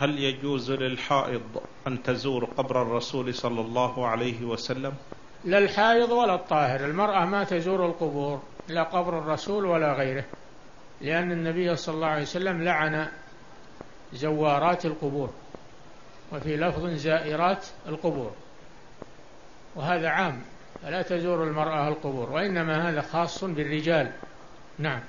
هل يجوز للحائض أن تزور قبر الرسول صلى الله عليه وسلم؟ لا الحائض ولا الطاهر، المرأة ما تزور القبور، لا قبر الرسول ولا غيره، لأن النبي صلى الله عليه وسلم لعن زوارات القبور، وفي لفظ زائرات القبور، وهذا عام، فلا تزور المرأة القبور، وإنما هذا خاص بالرجال. نعم.